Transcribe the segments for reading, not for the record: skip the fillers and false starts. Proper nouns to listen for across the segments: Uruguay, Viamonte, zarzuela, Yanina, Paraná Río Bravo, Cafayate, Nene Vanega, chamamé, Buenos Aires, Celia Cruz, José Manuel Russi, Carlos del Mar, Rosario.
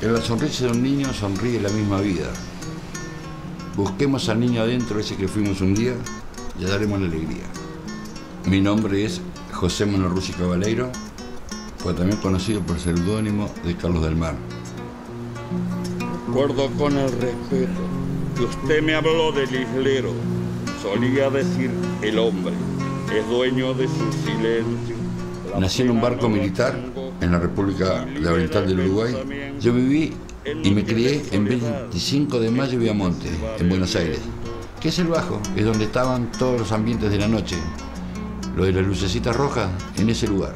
En la sonrisa de un niño sonríe la misma vida. Busquemos al niño adentro, ese que fuimos un día, y le daremos la alegría. Mi nombre es José Manuel Russi Cabaleiro, fue también conocido por el seudónimo de Carlos del Mar. Recuerdo con el respeto que usted me habló del islero. Solía decir el hombre, es dueño de su silencio. Nací en un barco militar en la República Oriental del Uruguay. Yo viví y me crié en 25 de mayo Viamonte, en Buenos Aires. ¿Qué es el Bajo? Es donde estaban todos los ambientes de la noche. Lo de las lucecitas rojas, en ese lugar.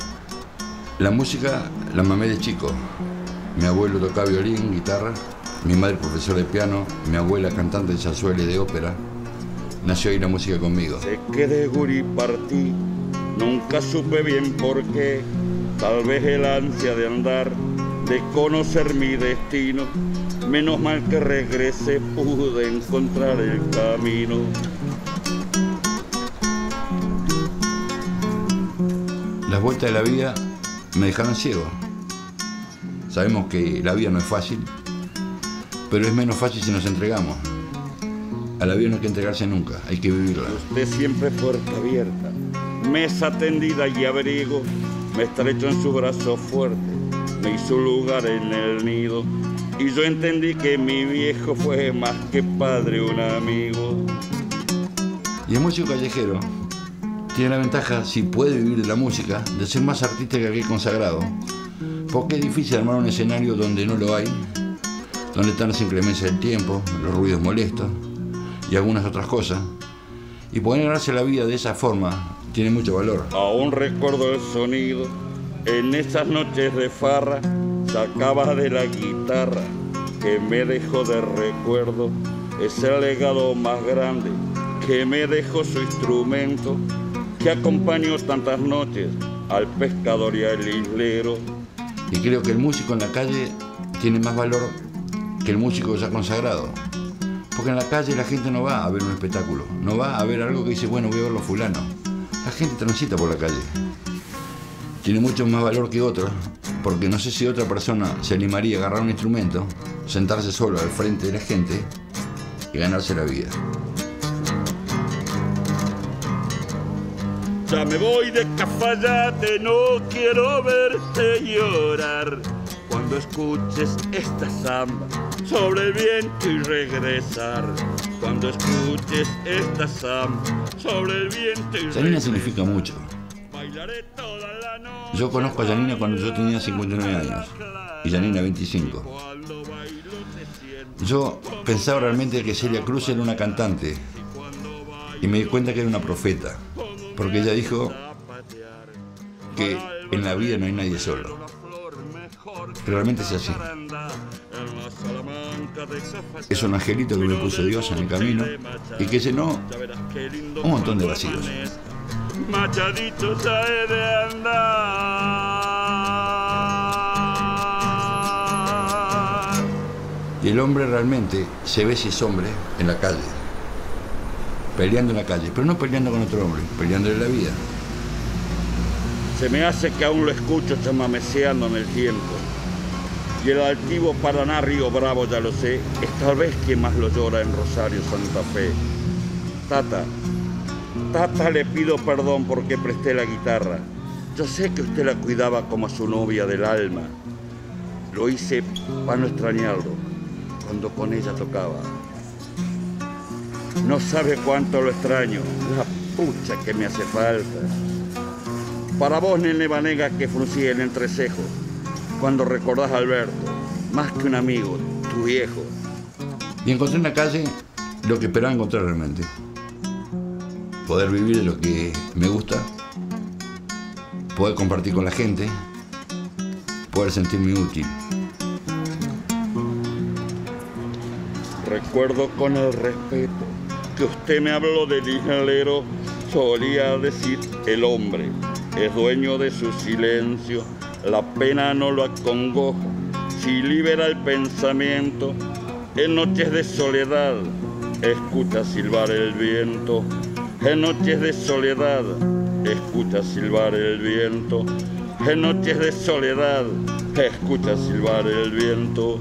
La música la mamé de chico. Mi abuelo tocaba violín, guitarra. Mi madre profesora de piano. Mi abuela cantante de zarzuela y de ópera. Nació ahí la música conmigo. Sé que de gurí partí, nunca supe bien por qué. Tal vez el ansia de andar, de conocer mi destino. Menos mal que regresé, pude encontrar el camino. Las vueltas de la vida me dejaron ciego. Sabemos que la vida no es fácil, pero es menos fácil si nos entregamos. A la vida no hay que entregarse nunca, hay que vivirla. Usted siempre puerta abierta, mesa tendida y abrigo. Me estrechó en su brazo fuerte, me hizo lugar en el nido. Y yo entendí que mi viejo fue más que padre, un amigo. Y el músico callejero tiene la ventaja, si puede vivir de la música, de ser más artista que aquel consagrado. Porque es difícil armar un escenario donde no lo hay, donde están las inclemencias del tiempo, los ruidos molestos y algunas otras cosas. Y poder ganarse la vida de esa forma tiene mucho valor. Aún recuerdo el sonido, en esas noches de farra, sacaba de la guitarra que me dejó de recuerdo. Es el legado más grande que me dejó su instrumento, que acompañó tantas noches al pescador y al islero. Y creo que el músico en la calle tiene más valor que el músico ya consagrado. Porque en la calle la gente no va a ver un espectáculo, no va a ver algo que dice, bueno, voy a verlo fulano. La gente transita por la calle. Tiene mucho más valor que otro, porque no sé si otra persona se animaría a agarrar un instrumento, sentarse solo al frente de la gente y ganarse la vida. Ya me voy de Cafayate, no quiero verte llorar. Cuando escuches esta samba, sobre el viento y regresar. Cuando escuches esta samba, sobre el viento y regresar. Yanina significa mucho. Yo conozco a Yanina cuando yo tenía 59 años y Yanina 25. Yo pensaba realmente que Celia Cruz era una cantante y me di cuenta que era una profeta. Porque ella dijo que en la vida no hay nadie solo. Realmente es así. Es un angelito que me puso Dios en el camino y que llenó un montón de vacíos. Machadito ya he de andar. Y el hombre realmente se ve si es hombre en la calle. Peleando en la calle, pero no peleando con otro hombre, peleándole la vida. Se me hace que aún lo escucho chamameceando en el tiempo. Y el altivo Paraná Río Bravo, ya lo sé, es tal vez quien más lo llora en Rosario, Santa Fe. Tata, Tata, le pido perdón porque presté la guitarra. Yo sé que usted la cuidaba como a su novia del alma. Lo hice para no extrañarlo cuando con ella tocaba. No sabe cuánto lo extraño, la pucha que me hace falta. Para vos, Nene Vanega, que fruncía el entrecejo cuando recordás a Alberto, más que un amigo, tu viejo. Y encontré en la calle lo que esperaba encontrar realmente. Poder vivir de lo que me gusta, poder compartir con la gente, poder sentirme útil. Recuerdo con el respeto que usted me habló del islero, solía decir el hombre, es dueño de su silencio, la pena no lo acongoja, si libera el pensamiento, en noches de soledad, escucha silbar el viento, en noches de soledad, escucha silbar el viento, en noches de soledad, escucha silbar el viento.